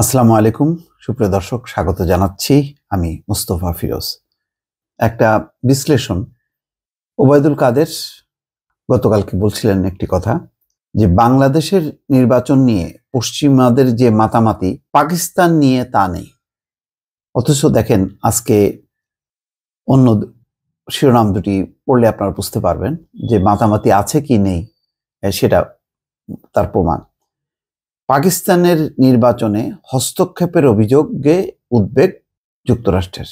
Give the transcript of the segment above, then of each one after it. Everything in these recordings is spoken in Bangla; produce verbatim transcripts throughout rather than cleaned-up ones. আসসালামু আলাইকুম সুপ্রিয় দর্শক, স্বাগত জানাচ্ছি। আমি মোস্তফা ফিরোজ। একটা বিশ্লেষণ। ওবায়দুল কাদের গতকালকে বলছিলেন একটি কথা, যে বাংলাদেশের নির্বাচন নিয়ে পশ্চিমাদের যে মাতামাতি, পাকিস্তান নিয়ে তা নেই। অথচ দেখেন, আজকে অন্য শিরোনাম দুটি পড়লে আপনারা বুঝতে পারবেন যে মাতামাতি আছে কি নেই, সেটা তার প্রমাণ। পাকিস্তানের নির্বাচনে হস্তক্ষেপের অভিযোগে উদ্বেগ যুক্তরাষ্ট্রের।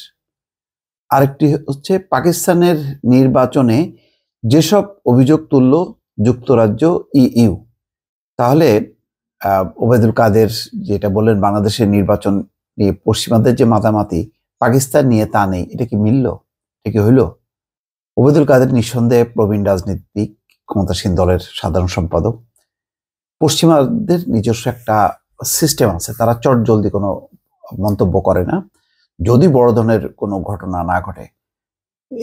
আরেকটি হচ্ছে, পাকিস্তানের নির্বাচনে যেসব অভিযোগ তুলল যুক্তরাজ্য, ইইউ। তাহলে ওবায়দুল কাদের যেটা বললেন, বাংলাদেশের নির্বাচন নিয়ে পশ্চিমাদের যে মাতামাতি, পাকিস্তান নিয়ে তা নেই, এটা কি মিলল? এটা কি হইল? ওবায়দুল কাদের নিঃসন্দেহে প্রবীণ রাজনীতিক, ক্ষমতাসীন দলের সাধারণ সম্পাদক। পশ্চিমাদের নিজস্ব একটা সিস্টেম আছে, তারা চট জলদি কোনো মন্তব্য করে না যদি বড় ধরনের কোনো ঘটনা না ঘটে।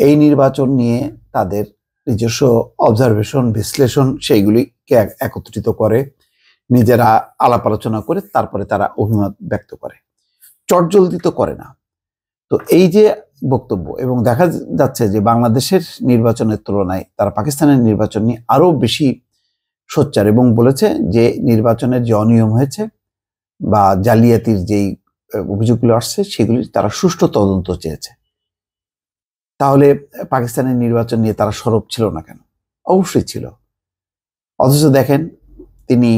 এই নির্বাচন নিয়ে তাদের নিজস্ব অবজারভেশন, বিশ্লেষণ, সেইগুলিকে একত্রিত করে নিজেরা আলাপ আলোচনা করে তারপরে তারা অভিমত ব্যক্ত করে, চট জলদি তো করে না। তো এই যে বক্তব্য, এবং দেখা যাচ্ছে যে বাংলাদেশের নির্বাচনের তুলনায় তারা পাকিস্তানের নির্বাচন নিয়ে আরও বেশি সোচ্চার, এবং বলেছে যে নির্বাচনের যে অনিয়ম হয়েছে বা জালিয়াতির যেই অভিযোগগুলো আসছে, সেগুলি তারা সুষ্ঠু তদন্ত চেয়েছে। তাহলে পাকিস্তানের নির্বাচন নিয়ে তারা সরব ছিল না কেন? অবশ্যই ছিল। অথচ দেখেন, তিনি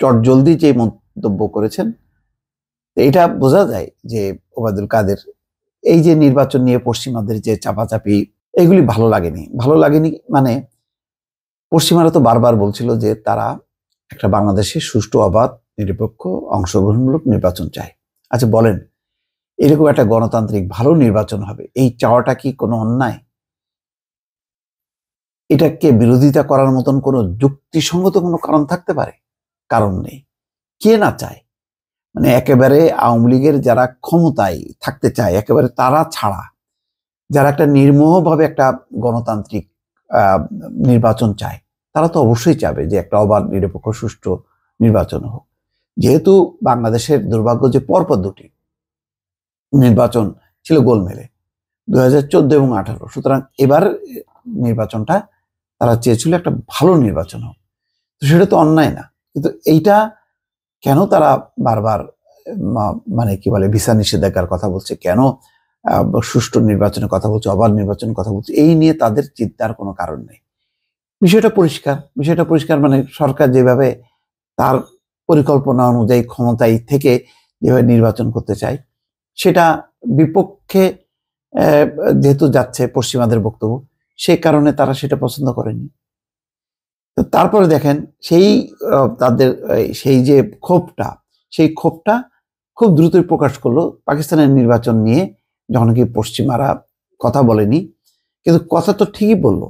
চটজলদি যে মন্তব্য করেছেন, এটা বোঝা যায় যে ওবায়দুল কাদের এই যে নির্বাচন নিয়ে পশ্চিমাদের যে চাপাচাপি, এগুলি ভালো লাগেনি। ভালো লাগেনি মানে পশ্চিমারা তো বারবার বলছিল যে তারা একটা বাংলাদেশে সুষ্ঠু, অবাধ, নিরপেক্ষ, অংশগ্রহণমূলক নির্বাচন চায়। আচ্ছা বলেন, এরকম একটা গণতান্ত্রিক ভালো নির্বাচন হবে, এই চাওয়াটা কি কোনো অন্যায়? এটাকে বিরোধিতা করার মতন কোনো যুক্তিসঙ্গত কোনো কারণ থাকতে পারে? কারণ নেই। কে না চায়? মানে একেবারে আওয়ামী লীগের যারা ক্ষমতায় থাকতে চায়, একেবারে তারা ছাড়া যারা একটা নির্মোহভাবে একটা গণতান্ত্রিক নির্বাচন চায়, তারা তো অবশ্যই চাবে যে একটা অবাধ, নিরপেক্ষ, সুষ্ঠু নির্বাচন হোক। যেহেতু বাংলাদেশের দুর্ভাগ্য যে পরপর দুটি নির্বাচন ছিল গোলমেলে, দু হাজার চোদ্দ এবং আঠারো, সুতরাং এবার নির্বাচনটা তারা চেয়েছিল একটা ভালো নির্বাচন হোক। তো সেটা তো অন্যায় না, কিন্তু এইটা কেন তারা বারবার মানে কি বলে ভিসা নিষেধাজ্ঞার কথা বলছে, কেন সুষ্ঠু নির্বাচনের কথা বলছে, অবাধ নির্বাচনের কথা বলছে, এই নিয়ে তাদের চিন্তার কোনো কারণ নেই। বিষয়টা পরিষ্কার, বিষয়টা পরিষ্কার মানে সরকার যেভাবে তার পরিকল্পনা অনুযায়ী ক্ষমতায় থেকে যেভাবে নির্বাচন করতে চায়, সেটা বিপক্ষে যেহেতু যাচ্ছে পশ্চিমাদের বক্তব্য, সে কারণে তারা সেটা পছন্দ করেনি। তারপরে দেখেন, সেই তাদের সেই যে ক্ষোভটা, সেই ক্ষোভটা খুব দ্রুতই প্রকাশ করলো পাকিস্তানের নির্বাচন নিয়ে। যখন কি পশ্চিমারা কথা বলেনি, কিন্তু কথা তো ঠিকই বললো।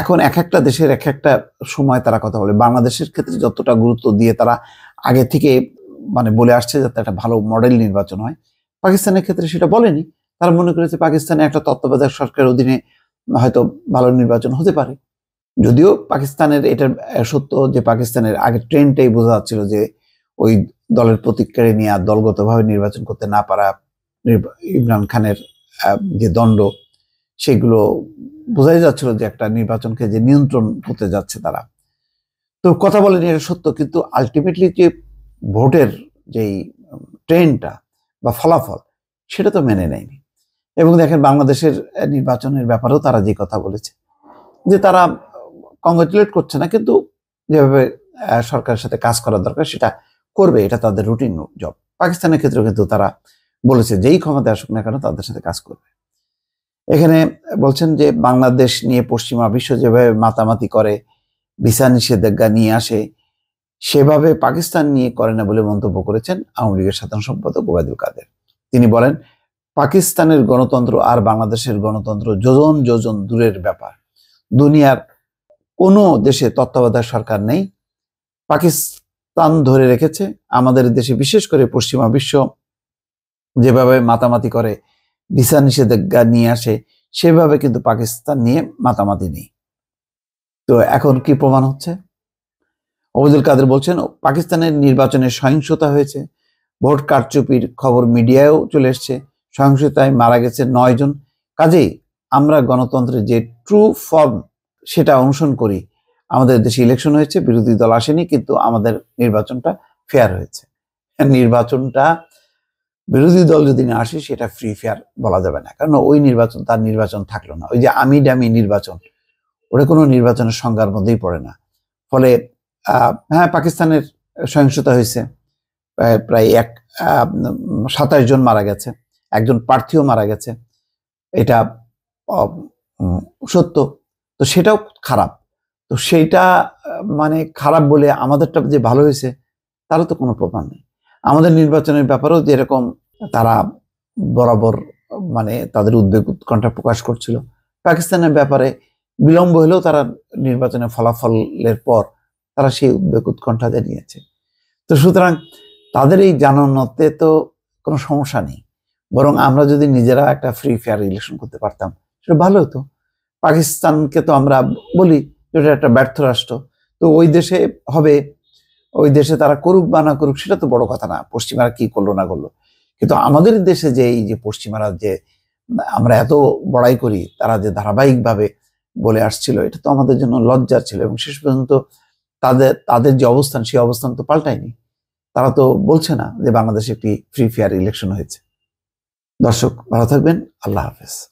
এখন এক একটা দেশের এক একটা সময় তারা কথা বলে। বাংলাদেশের ক্ষেত্রে যতটা গুরুত্ব দিয়ে তারা আগে থেকে মানে বলে আসছে যাতে একটা ভালো মডেল নির্বাচন হয়, পাকিস্তানের ক্ষেত্রে সেটা বলেনি। তারা মনে করেছে পাকিস্তানে একটা তত্ত্বাবধায়ক সরকারের অধীনে হয়তো ভালো নির্বাচন হতে পারে। যদিও পাকিস্তানের এটার সত্য যে পাকিস্তানের আগে ট্রেন্ডটাই বোঝা যাচ্ছিল যে ওই দলের প্রতিক্রিয়া নিয়ে আর দলগতভাবে নির্বাচন করতে না পারা, ইমরান খানের যে দণ্ড, সেগুলো বোঝাই যাচ্ছিল যে একটা নির্বাচনকে যে নিয়ন্ত্রণ করতে যাচ্ছে তারা। তো কথা বলেনি, এটা সত্য, কিন্তু আলটিমেটলি যে ভোটের যেই ট্রেন্ডটা বা ফলাফল, সেটা তো মেনে নেয়নি। এবং দেখেন, বাংলাদেশের নির্বাচনের ব্যাপারেও তারা যে কথা বলেছে, যে তারা কংগ্রাচুলেট করছে না, কিন্তু যেভাবে সরকারের সাথে কাজ করা দরকার সেটা করবে, এটা তাদের রুটিন জব। পাকিস্তানের ক্ষেত্রেও কিন্তু তারা বলেছে যেই ক্ষমতা আসুক না কেন তাদের সাথে কাজ করবে। এখানে বলছেন যে বাংলাদেশ নিয়ে পশ্চিমা বিশ্ব যেভাবে মাতামাতি করে, ভিসা নিষেধাজ্ঞা নিয়ে আসে, সেভাবে পাকিস্তান নিয়ে করে না বলে মন্তব্য করেছেন আওয়ামী লীগের সাধারণ সম্পাদক ওবায়দুল কাদের। তিনি বলেন, পাকিস্তানের গণতন্ত্র আর বাংলাদেশের গণতন্ত্র যোজন যোজন দূরের ব্যাপার। দুনিয়ার কোনো দেশে তত্ত্বাবধায়ক সরকার নেই, পাকিস্তান ধরে রেখেছে। আমাদের দেশে বিশেষ করে পশ্চিমা বিশ্ব যেভাবে মাতামাতি করে, ভিসা নিষেধাজ্ঞা নিয়ে আসে, সেভাবে কিন্তু পাকিস্তান নিয়ে মাতামাতি নেই। তো এখন কি প্রমাণ হচ্ছে? ওবায়দুল কাদের বলছেন পাকিস্তানের নির্বাচনে সহিংসতা হয়েছে, ভোট কারচুপির খবর মিডিয়ায়ও চলে এসছে, সহিংসতায় মারা গেছে নয় জন। কাজেই আমরা গণতন্ত্রের যে ট্রু ফর্ম সেটা অনুসরণ করি। আমাদের দেশে ইলেকশন হয়েছে, বিরোধী দল আসেনি, কিন্তু আমাদের নির্বাচনটা ফেয়ার হয়েছে। নির্বাচনটা বিরোধী দল যদি না আসে সেটা ফ্রি ফেয়ার বলা যাবে না, কারণ ওই নির্বাচন তার নির্বাচন থাকলো না। ওই যে আমি ডামি নির্বাচন, ওটা কোনো নির্বাচনের সংজ্ঞার মধ্যেই পড়ে না। ফলে হ্যাঁ, পাকিস্তানের সহিংসতা হয়েছে, প্রায় এক সাতাশ জন মারা গেছে, একজন প্রার্থীও মারা গেছে, এটা সত্য। তো সেটাও খারাপ, তো সেইটা মানে খারাপ বলে আমাদেরটা যে ভালো হয়েছে তারও তো কোনো প্রমাণ নেই। আমাদের নির্বাচনের ব্যাপারেও যেরকম তারা বরাবর মানে তাদের উদ্বেগ উৎকণ্ঠা প্রকাশ করছিল, পাকিস্তানের ব্যাপারে বিলম্ব হলেও তারা নির্বাচনের ফলাফলের পর তারা সেই উদ্বেগ উৎকণ্ঠা জানিয়েছে। তো সুতরাং তাদের এই জানানোতে তো কোনো সমস্যা নেই, বরং আমরা যদি নিজেরা একটা ফ্রি ফেয়ার ইলেকশন করতে পারতাম সেটা ভালো হতো। পাকিস্তানকে তো আমরা বলি যেটা একটা ব্যর্থ রাষ্ট্র, তো ওই দেশে হবে, ওই দেশে তারা করুক বা না করুক সেটা তো বড় কথা না, পশ্চিমারা কি করলো না করলো। কিন্তু আমাদের দেশে যে এই যে পশ্চিমারা যে আমরা এত বড়াই করি, তারা যে ধারাবাহিকভাবে বলে আসছিল, এটা তো আমাদের জন্য লজ্জার ছিল। এবং শেষ পর্যন্ত তাদের তাদের যে অবস্থান, সেই অবস্থান তো পাল্টায়নি। তারা তো বলছে না যে বাংলাদেশে একটি ফ্রি ফেয়ার ইলেকশন হয়েছে। দর্শক ভালো থাকবেন, আল্লাহ হাফেজ।